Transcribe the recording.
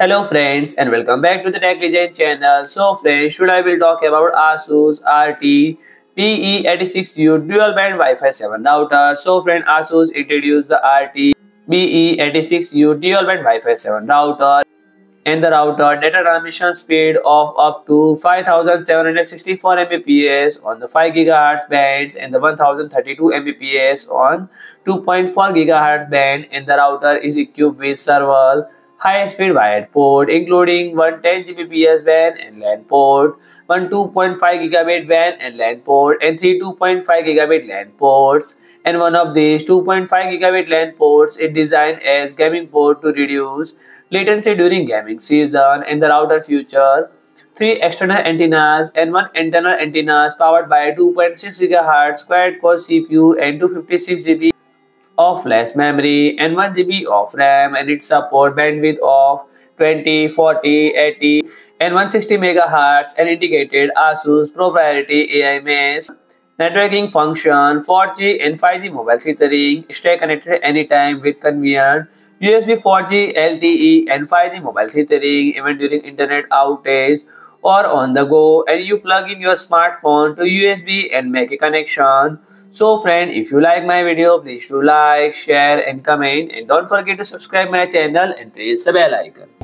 Hello friends and welcome back to the Tech Legend channel. So friends, today I will talk about ASUS RT-BE86U dual band Wi-Fi 7 router. So friend, ASUS introduced the RT-BE86U dual band Wi-Fi 7 router. In the router, data transmission speed of up to 5764 Mbps on the 5 GHz bands and the 1032 Mbps on 2.4 GHz band. And the router is equipped with server high-speed wired port, including one 10 Gbps WAN and LAN port, one 2.5 Gb WAN and LAN port, and three 2.5 Gb LAN ports. And one of these 2.5 Gb LAN ports is designed as gaming port to reduce latency during gaming season. And the router features three external antennas and one internal antennas powered by 2.6 GHz quad-core CPU and 256 GB of flash memory and 1 GB of RAM, and it supports bandwidth of 20, 40, 80 and 160 MHz and integrated ASUS proprietary AMS Networking Function, 4G and 5G mobile tethering. Stay connected anytime with convenient USB 4G, LTE and 5G mobile tethering even during internet outage or on the go, and you plug in your smartphone to USB and make a connection. So friend, if you like my video, please do like, share and comment, and don't forget to subscribe my channel and press the bell icon.